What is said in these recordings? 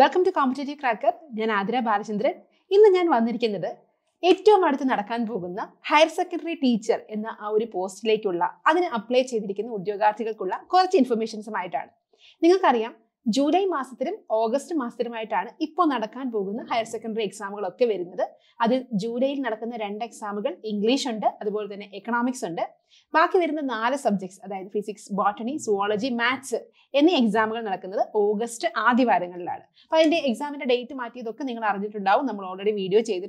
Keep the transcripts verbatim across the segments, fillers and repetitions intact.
Welcome to Competitive Cracker. I am Adhira Paramash. Today I am going to the higher secondary teacher in the post. I am applying to the information. You know, July and August months, the higher secondary exam. That is July exam, English and economics. And four subjects, physics, botany, zoology, maths. Any exam August आधी exam date you already video चेदे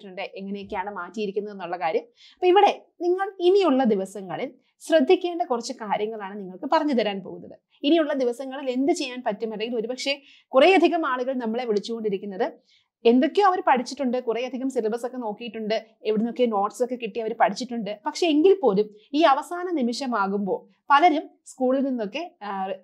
ശ്രദ്ധിക്കേണ്ട കുറച്ച് കാര്യങ്ങളാണ് നിങ്ങൾക്ക് പറഞ്ഞു തരാൻ പോകുന്നത്. ഇനിയുള്ള ദിവസങ്ങളിൽ എന്ത് ചെയ്യാൻ പറ്റുമെന്നതിൽ ഒരുപക്ഷേ കുറേയധികം ആളുകൾ നമ്മളെ വിളിച്ചുകൊണ്ടിരിക്കുന്നത് എന്തൊക്കെയോ അവർ പഠിച്ചിട്ടുണ്ട്, കുറേയധികം സിലബസ് ഒക്കെ നോക്കിയിട്ടുണ്ട്, എവിടുന്നൊക്കെ നോട്ട്സ് ഒക്കെ കിട്ടി അവർ പഠിച്ചിട്ടുണ്ട്. പക്ഷേ എങ്കിൽ പോലും ഈ അവസാന നിമിഷമാകുമ്പോൾ പലരും സ്കൂളിൽ നിന്നൊക്കെ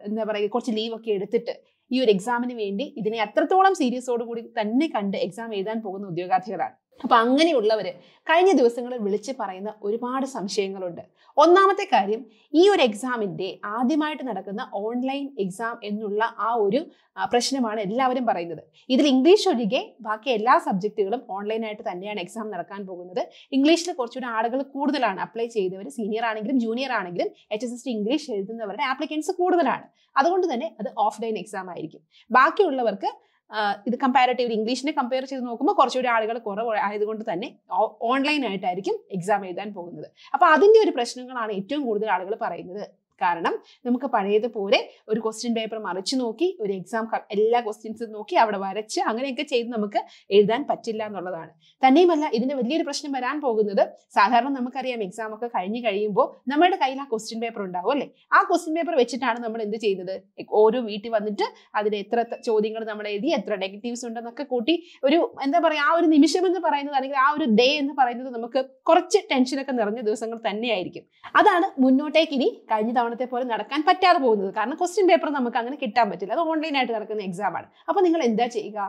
എന്താ പറയുക കുറച്ച് ലീവ് ഒക്കെ എടുത്തിട്ട് ഈ ഒരു എക്സാമിന് വേണ്ടി ഇതിനെ അത്രത്തോളം സീരിയസോട് കൂടി തന്നെ കണ്ട് എക്സാം എഴുതാൻ പോകുന്ന ഉദ്യോഗാർത്ഥികളാണ്. അപ്പോൾ അങ്ങനെയുള്ളവരെ കഴിഞ്ഞ ദിവസങ്ങളിൽ വിളിച്ചു പറയുന്ന ഒരുപാട് സംശയങ്ങളുണ്ട്. ഒന്നാമത്തെ കാര്യം ഈ ഒരു എക്സാമിന്റെ ആദ്യമായിട്ട് നടക്കുന്ന ഓൺലൈൻ എക്സാം എന്നുള്ള ആ ഒരു പ്രശ്നമാണ് എല്ലാവരും പറയുന്നത്. ഇതിൽ ഇംഗ്ലീഷ് ഒഴികെ ബാക്കി എല്ലാ സബ്ജക്റ്റുകളും ഓൺലൈൻ ആയിട്ട് തന്നെയാണ് എക്സാം നടക്കാൻ പോകുന്നത്. ഇംഗ്ലീഷിൽ കുറച്ചുകൂടി ആളുകൾ കൂടുതലാണ് അപ്ലൈ ചെയ്തവർ, സീനിയർ ആണെങ്കിലും ജൂനിയർ ആണെങ്കിലും എച്ച്എസ്എസ്ടി ഇംഗ്ലീഷ് എഴുതുന്നവരുടെ ആപ്ലിക്കൻസ് കൂടുതലാണ്. അതുകൊണ്ട് തന്നെ അത് ഓഫ്ലൈൻ എക്സാം ആയിരിക്കും. ബാക്കിയുള്ളവർക്ക് Uh, this comparative English ne compare cheyidu nokkumbo korchuri aalugal koravu ayidukondu thanne online aayittarikkum exam ezhudan pogunnathu appo adinte oru prashnagalana ettavum koodal aalugal parayunnathu കാരണം നമുക്ക് പഴയതുപോലെ ഒരു ക്വസ്റ്റ്യൻ പേപ്പർ മറിച്ചു നോക്കി ഒരു എക്സാം എല്ലാ ക്വസ്റ്റ്യൻസും നോക്കി അവിടെ വരച്ച് അങ്ങനെയൊക്കെ ചെയ്ത് നമുക്ക് എഴുതാൻ പറ്റില്ല എന്നുള്ളതാണ്. തന്നെയുമല്ല ഇതിന്റെ വലിയൊരു പ്രശ്നം വരാൻ പോകുന്നത് സാധാരണ നമുക്കറിയാം എക്സാം ഒക്കെ കഴിഞ്ഞു കഴിയുമ്പോൾ നമ്മുടെ കയ്യിൽ ആ ക്വസ്റ്റ്യൻ പേപ്പർ ഉണ്ടാവും അല്ലേ? ആ ക്വസ്റ്റ്യൻ പേപ്പർ വെച്ചിട്ടാണ് നമ്മൾ എന്ത് ചെയ്യുന്നത്, ഓരോ വീട്ടിൽ വന്നിട്ട് അതിന് എത്ര ചോദ്യങ്ങൾ നമ്മൾ എഴുതി എത്ര നെഗറ്റീവ്സ് ഉണ്ടെന്നൊക്കെ കൂട്ടി ഒരു എന്താ പറയുക ആ ഒരു നിമിഷം എന്ന് പറയുന്നത് അല്ലെങ്കിൽ ആ ഒരു ഡേ എന്ന് പറയുന്നത് നമുക്ക് കുറച്ച് ടെൻഷനൊക്കെ നിറഞ്ഞ ദിവസങ്ങൾ തന്നെയായിരിക്കും. അതാണ് മുന്നോട്ടേക്ക് ഇനി കഴിഞ്ഞ ത്തെ പോലെ നടക്കാൻ പറ്റാതെ പോകുന്നത്. കാരണം ക്വസ്റ്റ്യൻ പേപ്പർ നമുക്ക് അങ്ങനെ കിട്ടാൻ പറ്റില്ല, അത് ഓൺലൈനായിട്ട് നടക്കുന്ന എക്സാമാണ്. അപ്പോൾ നിങ്ങൾ എന്താ ചെയ്യുക,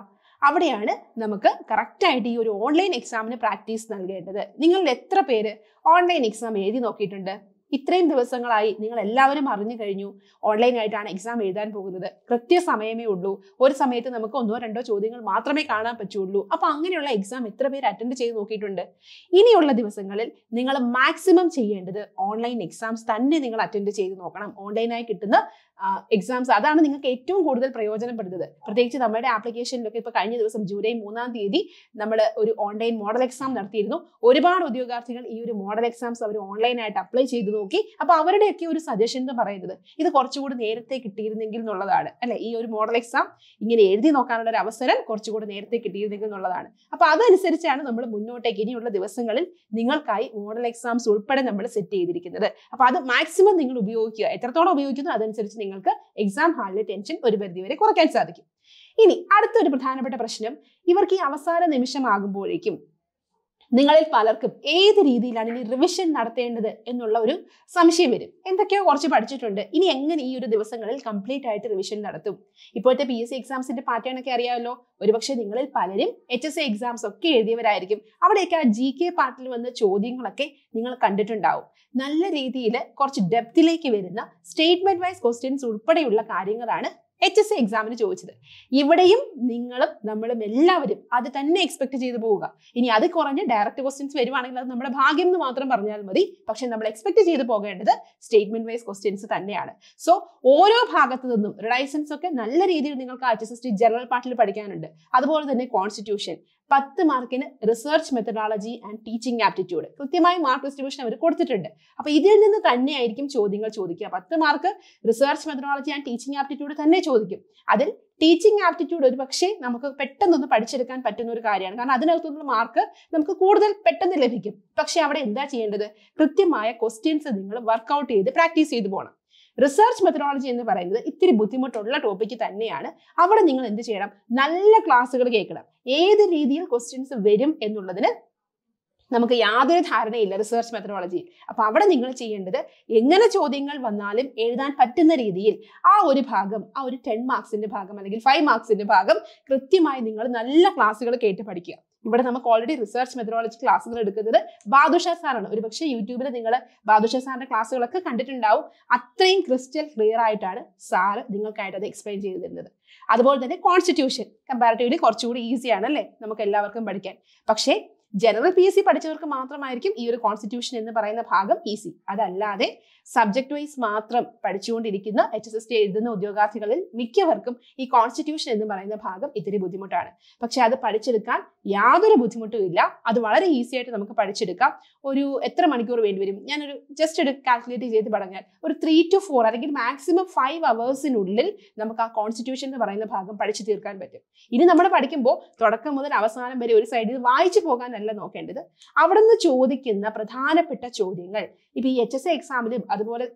അവിടെയാണ് നമുക്ക് കറക്റ്റായിട്ട് ഈ ഒരു ഓൺലൈൻ എക്സാമിന് പ്രാക്ടീസ് നൽകേണ്ടത്. നിങ്ങൾ എത്ര പേര് ഓൺലൈൻ എക്സാം എഴുതി നോക്കിയിട്ടുണ്ട്? ഇത്രയും ദിവസങ്ങളായി നിങ്ങൾ എല്ലാവരും അറിഞ്ഞു കഴിഞ്ഞു ഓൺലൈനായിട്ടാണ് എക്സാം എഴുതാൻ പോകുന്നത്, കൃത്യസമയമേ ഉള്ളൂ, ഒരു സമയത്ത് നമുക്ക് ഒന്നോ രണ്ടോ ചോദ്യങ്ങൾ മാത്രമേ കാണാൻ പറ്റുള്ളൂ. അപ്പോൾ അങ്ങനെയുള്ള എക്സാം എത്ര പേര് അറ്റൻഡ് ചെയ്ത് നോക്കിയിട്ടുണ്ട്? ഇനിയുള്ള ദിവസങ്ങളിൽ നിങ്ങൾ മാക്സിമം ചെയ്യേണ്ടത് ഓൺലൈൻ എക്സാംസ് തന്നെ നിങ്ങൾ അറ്റൻഡ് ചെയ്ത് നോക്കണം. ഓൺലൈനായി കിട്ടുന്ന എക്സാംസ് അതാണ് നിങ്ങൾക്ക് ഏറ്റവും കൂടുതൽ പ്രയോജനപ്പെടുന്നത്. പ്രത്യേകിച്ച് നമ്മുടെ ആപ്ലിക്കേഷനിലൊക്കെ ഇപ്പോൾ കഴിഞ്ഞ ദിവസം ജൂലൈ മൂന്നാം തീയതി നമ്മൾ ഒരു ഓൺലൈൻ മോഡൽ എക്സാം നടത്തിയിരുന്നു. ഒരുപാട് ഉദ്യോഗാർത്ഥികൾ ഈ ഒരു മോഡൽ എക്സാംസ് അവർ ഓൺലൈനായിട്ട് അപ്ലൈ ചെയ്തു നോക്കി. അപ്പോൾ അവരുടെയൊക്കെ ഒരു സജഷൻ എന്ന് പറയുന്നത് ഇത് കുറച്ചുകൂടി നേരത്തെ കിട്ടിയിരുന്നെങ്കിൽ എന്നുള്ളതാണ്, അല്ലെ? ഈ ഒരു മോഡൽ എക്സാം ഇങ്ങനെ എഴുതി നോക്കാനുള്ള ഒരു അവസരം കുറച്ചുകൂടി നേരത്തെ കിട്ടിയിരുന്നെങ്കിൽ എന്നുള്ളതാണ്. അപ്പോൾ അതനുസരിച്ചാണ് നമ്മൾ മുന്നോട്ടേക്ക് ഇനിയുള്ള ദിവസങ്ങളിൽ നിങ്ങൾക്കായി മോഡൽ എക്സാംസ് ഉൾപ്പെടെ നമ്മൾ സെറ്റ് ചെയ്തിരിക്കുന്നത്. അപ്പോൾ അത് മാക്സിമം നിങ്ങൾ ഉപയോഗിക്കുക. എത്രത്തോളം ഉപയോഗിക്കുന്നു അതനുസരിച്ച് നിങ്ങൾക്ക് എക്സാം ഹാളിലെ ടെൻഷൻ ഒരു പരിധിവരെ കുറയ്ക്കാൻ സാധിക്കും. ഇനി അടുത്തൊരു പ്രധാനപ്പെട്ട പ്രശ്നം, ഇവർക്ക് ഈ അവസാന നിമിഷമാകുമ്പോഴേക്കും നിങ്ങളിൽ പലർക്കും ഏത് രീതിയിലാണ് ഇനി റിവിഷൻ നടത്തേണ്ടത് എന്നുള്ള ഒരു സംശയം വരും. എന്തൊക്കെയോ കുറച്ച് പഠിച്ചിട്ടുണ്ട്, ഇനി എങ്ങനെ ഈ ഒരു ദിവസങ്ങളിൽ കംപ്ലീറ്റ് ആയിട്ട് റിവിഷൻ നടത്തും? ഇപ്പോഴത്തെ പി എസ് സി എക്സാംസിന്റെ പാറ്റേൺ ഒക്കെ അറിയാമല്ലോ. ഒരുപക്ഷെ നിങ്ങളിൽ പലരും എച്ച് എസ് സി എക്സാംസ് ഒക്കെ എഴുതിയവരായിരിക്കും. അവിടെയൊക്കെ ആ ജി കെ പാർട്ടിൽ വന്ന ചോദ്യങ്ങളൊക്കെ നിങ്ങൾ കണ്ടിട്ടുണ്ടാവും. നല്ല രീതിയിൽ കുറച്ച് ഡെപ്തിലേക്ക് വരുന്ന സ്റ്റേറ്റ്മെന്റ് വൈസ് ക്വസ്റ്റ്യൻസ് ഉൾപ്പെടെയുള്ള കാര്യങ്ങളാണ് എച്ച് എസ് സി എക്സാമിന് ചോദിച്ചത്. ഇവിടെയും നിങ്ങളും നമ്മളും എല്ലാവരും അത് തന്നെ എക്സ്പെക്ട് ചെയ്ത് പോവുക. ഇനി അത് കുറഞ്ഞ് ഡയറക്റ്റ് ക്വസ്റ്റ്യൻസ് വരുവാണെങ്കിൽ അത് നമ്മുടെ ഭാഗ്യം എന്ന് മാത്രം പറഞ്ഞാൽ മതി. പക്ഷെ നമ്മൾ എക്സ്പെക്ട് ചെയ്ത് പോകേണ്ടത് സ്റ്റേറ്റ്മെന്റ് വൈസ് ക്വസ്റ്റ്യൻസ് തന്നെയാണ്. സോ ഓരോ ഭാഗത്തു നിന്നും റിഡൈസൻസ് ഒക്കെ നല്ല രീതിയിൽ നിങ്ങൾക്ക് H S S T general പാർട്ടിൽ പഠിക്കാനുണ്ട്. അതുപോലെ തന്നെ കോൺസ്റ്റിറ്റ്യൂഷൻ പത്ത് മാർക്കിന് research methodology and teaching aptitude കൃത്യമായി മാർക്ക് ഡിസ്ട്രിബ്യൂഷൻ അവർ കൊടുത്തിട്ടുണ്ട്. അപ്പോൾ ഇതിൽ നിന്ന് തന്നെയായിരിക്കും ചോദ്യങ്ങൾ ചോദിക്കുക. പത്ത് mark research methodology and teaching aptitude തന്നെ ചോദിക്കും. അതിൽ ടീച്ചിങ് ആപ്റ്റിറ്റ്യൂഡ് ഒരു പക്ഷേ നമുക്ക് പെട്ടെന്നൊന്ന് പഠിച്ചെടുക്കാൻ പറ്റുന്ന ഒരു കാര്യമാണ്. കാരണം അതിനകത്തുനിന്ന് മാർക്ക് നമുക്ക് കൂടുതൽ പെട്ടെന്ന് ലഭിക്കും. പക്ഷെ അവിടെ എന്താ ചെയ്യേണ്ടത്, കൃത്യമായ ക്വസ്റ്റ്യൻസ് നിങ്ങൾ വർക്ക്ഔട്ട് ചെയ്ത് പ്രാക്ടീസ് ചെയ്ത് പോകണം. റിസർച്ച് മെത്തഡോളജി എന്ന് പറയുന്നത് ഇത്തിരി ബുദ്ധിമുട്ടുള്ള ടോപ്പിക്ക് തന്നെയാണ്. അവിടെ നിങ്ങൾ എന്ത് ചെയ്യണം, നല്ല ക്ലാസ്സുകൾ കേൾക്കണം. ഏത് രീതിയിൽ ക്വസ്റ്റ്യൻസ് വരും എന്നുള്ളതിന് നമുക്ക് യാതൊരു ധാരണയില്ല റിസർച്ച് മെത്തഡോളജിയിൽ. അപ്പോൾ അവിടെ നിങ്ങൾ ചെയ്യേണ്ടത് എങ്ങനെ ചോദ്യങ്ങൾ വന്നാലും എഴുതാൻ പറ്റുന്ന രീതിയിൽ ആ ഒരു ഭാഗം, ആ ഒരു ടെൻ മാർക്സിൻ്റെ ഭാഗം അല്ലെങ്കിൽ ഫൈവ് മാർക്സിൻ്റെ ഭാഗം കൃത്യമായി നിങ്ങൾ നല്ല ക്ലാസ്സുകൾ കേട്ട് പഠിക്കുക. But we already research methodology classes. Badusha Saran, YouTube Badusha Saran class content and crystal clear Sar explain the constitution. Comparatively easy and general P C പഠിച്ചവർക്ക് മാത്രമായിരിക്കും ഈ ഒരു കോൺസ്റ്റിറ്റ്യൂഷൻ എന്ന് പറയുന്ന ഭാഗം ഈസി അതല്ലാതെ സബ്ജക്റ്റ് വൈസ് മാത്രം പഠിച്ചുകൊണ്ടിരിക്കുന്ന H S S T എഴുതുന്ന ഉദ്യോഗാർത്ഥികളിൽ മിക്കവർക്കും ഈ കോൺസ്റ്റിറ്റ്യൂഷൻ എന്ന് പറയുന്ന ഭാഗം ഇതിരി ബുദ്ധിമുട്ടാണ് പക്ഷേ അത് പഠിച്ചെടുക്കാൻ യാതൊരു ബുദ്ധിമുട്ടുമില്ല അത് വളരെ ഈസി ആയിട്ട് നമുക്ക് പഠിച്ചെടുക്കാം ഒരു എത്ര മണിക്കൂർ വേണ്ടിവരും ഞാൻ ഒരു ജസ്റ്റ് ഒരു കാൽക്കുലേറ്റ് ചെയ്തു പഠിക്കാൻ ഒരു three to four അല്ലെങ്കിൽ മാക്സിമം five hours ഇനുള്ളിൽ നമുക്ക് ആ കോൺസ്റ്റിറ്റ്യൂഷൻ എന്ന് പറയുന്ന ഭാഗം പഠിച്ചു തീർക്കാൻ പറ്റും ഇനി നമ്മൾ പഠിക്കുമ്പോൾ തുടക്കം മുതൽ അവസാനം വരെ ഒരു സൈഡിൽ വായിച്ചു പോകാൻ No candid. Avadana Chodikin, the Pradhana Peta Chodingal. If he H S A examined him, otherwise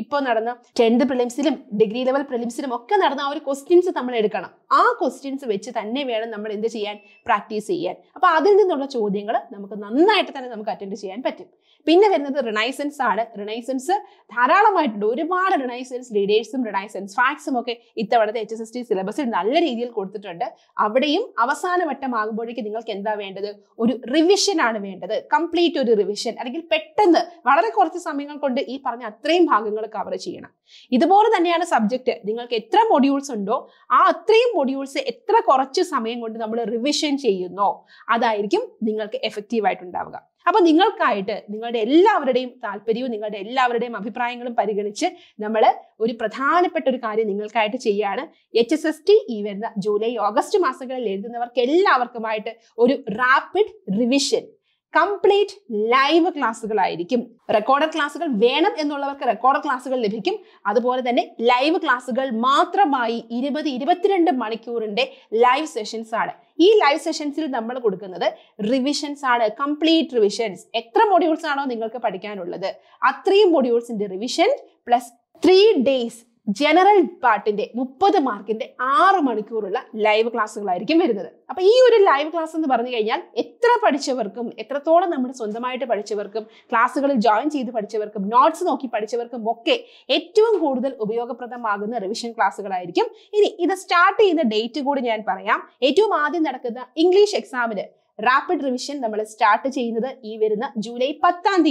Iponarana, tender prelims, degree level prelims, Okanarana, or questions at Americana. Our questions which is unnamed number in the Chian practice here. A path in the Chodingal, Namakana than a cut in the Chian Petit. Pinna the Renaissance, Renaissance, Tharada might do reward Renaissance, dates some Renaissance facts, okay, it the H S S T syllabus and other ideal code the trender. Avadim, Avasana Matamagodi Kenda Vendor. Revision is complete revision. That is why we cover this subject. This is the subject. You have how many modules you have, how many modules you have revision. That is effective. Now, you have to do all of you have to do all of you have to do all of H S S T even July, August, rapid revision. Complete live classes. Recorded classes are recorded classes. Live classes are live sessions. These live sessions are revisions, complete revisions. Extra modules are three modules in the revision plus three days. General part in the thirty mark in the six live classes. Now, this live class is the first time we have join the notes, okay. The revision classes. This start the date. The English exam rapid revision start July tenth.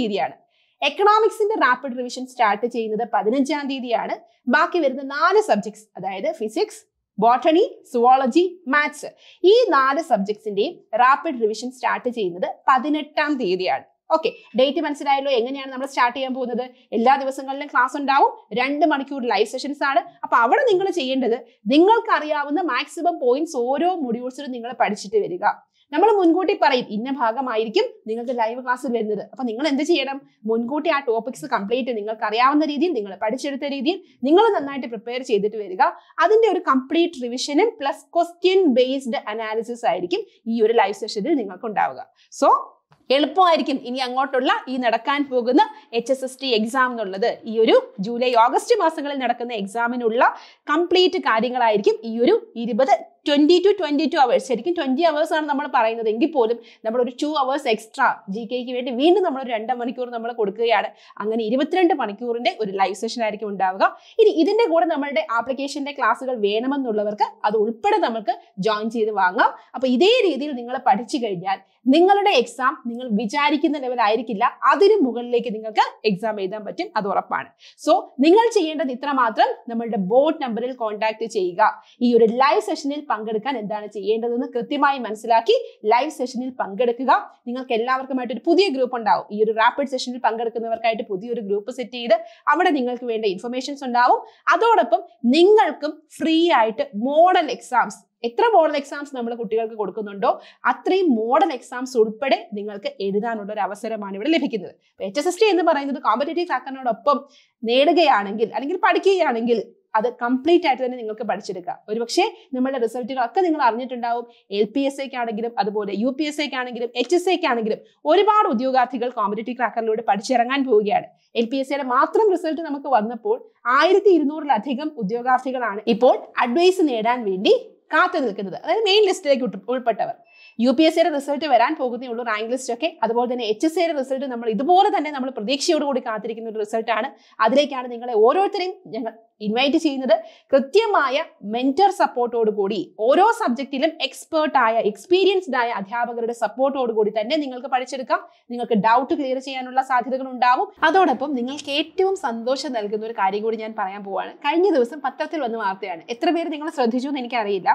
Economics in the rapid revision strategy in the fifteen Baki were the four subjects, that is physics, botany, zoology, maths. These four subjects in the rapid revision strategy in the eighteenth. Okay, date manasilo enganeyana nammal start cheyan povunnathu ella divasangalilum class undavum two manikku live sessions aanu appo avada ningal cheyendathu ningalku ariyavuna maximum points oro modules il ningal padichittu veriga nammal munkooti parayum inna bhagam aayirikkum ningalku live class il vernathu appo ningal endu cheyanam munkooti aa topics complete ningalku ariyavuna reethiyil ningal padichedutha reethiyil ningal nannayittu prepare cheyidittu veriga adinte oru complete revision plus question based analysis aayirikkum ee oru live session il ningalku undavuga so Elpoirikim in Yangotola, in Nadakan Pogana, H S S T exam Nolada, Yuru, July, August, Masangal Nadakana exam in Ulla, complete cardinal Irikim, Yuru, Idibata, twenty to twenty two hours, twenty hours on number parana, the Ingipodum, number two hours extra, G K, wind number random manicure number Kodkayada, and an Idibatrenda manicure in the live session Irikim Davaga. It didn't go to number day application, the classical Venaman Nulavarka, Adulpada Namaka, John Chi the Wanga, up Ide Ningala Patichigan. Ningalada exam, Ningal Vicharikina level Irikilla, Adiri Mughal Lake Ningalka, exam Adam Patin, Adorapan. So Ningal Chayenda Nitra Matram, numbered a boat number contact Chayga. You read live sessional Pangarkan and Dana Chayenda than the Kurtima Mansilaki, live sessional Pangaraka, Ningal Kella committed Pudi group on Dow. You rapid sessional Pangaraka to Pudi group as it either. Avada Ningal Kuenda information on Dow. Adorapum, Ningalkum, free item, model exams. Extra model exams number Kutika Kodkondo, Athri model exams would pede, Ningalka Edana or Avasara Manuel Lipikin. H S S T in the Marine, the competitive cracker of pump, Nedagay Anangil, Anangil Padiki Anangil, other complete at the Ningalka Padichika. Urukshe, Namada result in Akaningal Arnit and Dow, L P S A canagrip, other board, U P S A canagrip, H S A canagrip, or about Udyogathical competitive cracker load, Padicharangan Pugad. L P S A മാത്രം result നമുക്ക് വന്നപ്പോൾ twelve hundred ൽ അധികം ഉദ്യോഗാർത്ഥികളാണ് ഇപ്പോൾ advice നേടാൻ വേണ്ടി കാത്തുനിൽക്കുന്നത് അതായത് main ലിസ്റ്റിലേക്ക് ഉൾപ്പെട്ടവർ U P S A result വരാൻ പോകുന്ന ഉള്ള റാങ്ക് ലിസ്റ്റ് ഒക്കെ അതുപോലെ തന്നെ H S A റിസൾട്ട് നമ്മൾ ഇതുപോലെ തന്നെ നമ്മൾ പ്രതീക്ഷയോടെ കൂടി കാത്തിരിക്കുന്ന ഒരു റിസൾട്ട് ആണ് അതിലേക്കാണ് നിങ്ങളെ ഓരോരുത്തരെയും ഞങ്ങൾ invite ചെയ്യുന്നത് കൃത്യമായ mentor support ഓട് കൂടി ഓരോ സബ്ജക്റ്റിലും expert ആയ experienced ആയ അധ്യാപകരുടെ support ഓട് കൂടി തന്നെ നിങ്ങൾക്ക് പഠിച്ചെടുക്കാം നിങ്ങൾക്ക് doubt clear ചെയ്യാനുള്ള സാധ്യതകൾ ഉണ്ടാവും അതോടൊപ്പം നിങ്ങൾക്ക് ഏറ്റവും സന്തോഷം നൽകുന്ന ഒരു കാര്യം കൂടി ഞാൻ പറയാൻ പോവാണ് കഴിഞ്ഞ ദിവസം പത്രത്തിൽ വന്ന വാർത്തയാണ് എത്ര പേര് നിങ്ങൾ ശ്രദ്ധിച്ചു എന്ന് എനിക്ക് അറിയില്ല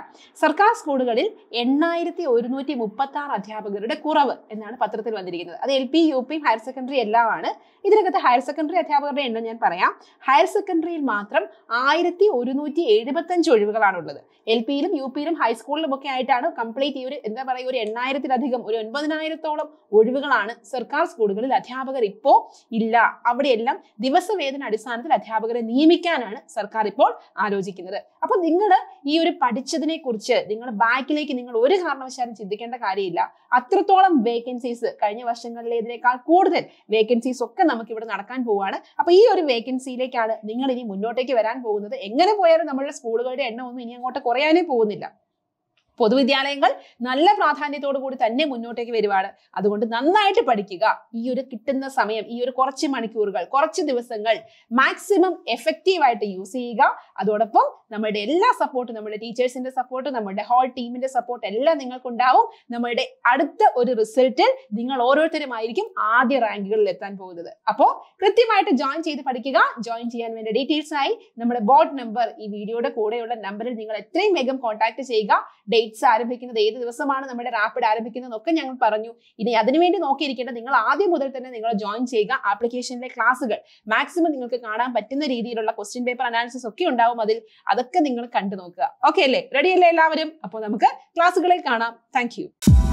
സർക്കാർ സ്കൂളുകളിൽ eighty-one thirty-six അധ്യാപകരുടെ കുറവ് എന്നാണ് പത്രത്തിൽ വന്നിരിക്കുന്നത് അത് എൽപി യുപി ഹയർ സെക്കൻഡറി എല്ലാമാണ് ഇതിനകത്ത് ഹയർ സെക്കൻഡറി അധ്യാപകരുടെ എണ്ണം ഞാൻ പറയാം ഹയർ സെക്കൻഡറിയിൽ മാത്രം eleven seventy-five ഒഴിവുകളാണ് ഉള്ളത് എൽപിയിലും യുപിയിലും ഹൈസ്കൂളിലും ഒക്കെ ആയിട്ടാണ് കംപ്ലീറ്റ് ഈ ഒരു എന്താ പറയുക ഒരു eighty thousand ൽ അധികം ഒരു nine thousand ഓളം ഒഴിവുകളാണ് സർക്കാർ സ്കൂളുകളിൽ അധ്യാപകർ ഇപ്പോ ഇല്ല അവിടെ എല്ലാം ദിവസവേതന അടിസ്ഥാനത്തിൽ അധ്യാപകരെ നിയമിക്കാനാണ് സർക്കാർ ഇപ്പോൾ ആലോചിക്കുന്നത് അപ്പോൾ നിങ്ങൾ ഈ ഒരു പഠിച്ചതിനെക്കുറിച്ച് നിങ്ങൾ ബാക്കിലേക്ക് നിങ്ങൾ ഒരു കാരണവശാലും ചിന്തിക്കേണ്ട കാര്യമില്ല അത്രത്തോളം വേക്കൻസീസ് കഴിഞ്ഞ വർഷങ്ങളിലേതിനേക്കാൾ കൂടുതൽ വേക്കൻസീസ് ഒക്കെ നമുക്ക് ഇവിടെ നടക്കാൻ പോവാണ് അപ്പോൾ ഈ ഒരു വേക്കൻസിയിലേക്കാണ് നിങ്ങൾ ഇനി മുന്നോട്ടേക്ക് വരാൻ പോകുന്നത് എങ്ങനെ പോയാലും നമ്മുടെ സ്കൂളുകളുടെ എണ്ണം ഒന്നും ഇനി അങ്ങോട്ട് കുറയാനേ പോകുന്നില്ല പൊതുവിദ്യാലയങ്ങൾ നല്ല പ്രാധാന്യത്തോട് കൂടി തന്നെ മുന്നോട്ടേക്ക് വരുവാണ് അതുകൊണ്ട് നന്നായിട്ട് പഠിക്കുക ഈ ഒരു കിട്ടുന്ന സമയം ഈ ഒരു കുറച്ച് മണിക്കൂറുകൾ കുറച്ച് ദിവസങ്ങൾ മാക്സിമം എഫക്റ്റീവ് ആയിട്ട് യൂസ് ചെയ്യുക അതോടൊപ്പം നമ്മുടെ എല്ലാ സപ്പോർട്ടും നമ്മുടെ ടീച്ചേഴ്സിന്റെ സപ്പോർട്ട് നമ്മുടെ ഹോൾ ടീമിന്റെ സപ്പോർട്ട് എല്ലാം നിങ്ങൾക്ക് ഉണ്ടാവും നമ്മുടെ അടുത്ത ഒരു റിസൾട്ടിൽ നിങ്ങൾ ഓരോരുത്തരും ആയിരിക്കും ആദ്യ റാങ്കുകളിൽ എത്താൻ പോകുന്നത് അപ്പോൾ കൃത്യമായിട്ട് ജോയിൻ ചെയ്ത് പഠിക്കുക ജോയിൻ ചെയ്യാൻ വേണ്ട ഡീറ്റെയിൽസ് ആയി നമ്മുടെ ബോർഡ് നമ്പർ ഈ വീഡിയോയുടെ കൂടെയുള്ള നമ്പറിൽ നിങ്ങൾ എത്രയും വേഗം കോൺടാക്ട് ചെയ്യുക ആരംഭിക്കുന്നത് ഏത് ദിവസമാണ് നമ്മുടെ റാപ്പിഡ് ആരംഭിക്കുന്നതെന്നൊക്കെ ഞങ്ങൾ പറഞ്ഞു ഇനി അതിനുവേണ്ടി നോക്കിയിരിക്കേണ്ട നിങ്ങൾ ആദ്യം മുതൽ തന്നെ നിങ്ങൾ ജോയിൻ ചെയ്യുക ആപ്ലിക്കേഷനിലെ ക്ലാസ്സുകൾ മാക്സിമം നിങ്ങൾക്ക് കാണാൻ പറ്റുന്ന രീതിയിലുള്ള ക്വസ്റ്റ്യൻ പേപ്പർ അനാലിസിസ് ഒക്കെ ഉണ്ടാവും അതിൽ അതൊക്കെ നിങ്ങൾ കണ്ടു നോക്കുക ഓക്കെ അല്ലേ റെഡി അല്ലേ എല്ലാവരും അപ്പോൾ നമുക്ക് ക്ലാസ്സുകളിൽ കാണാം താങ്ക് യു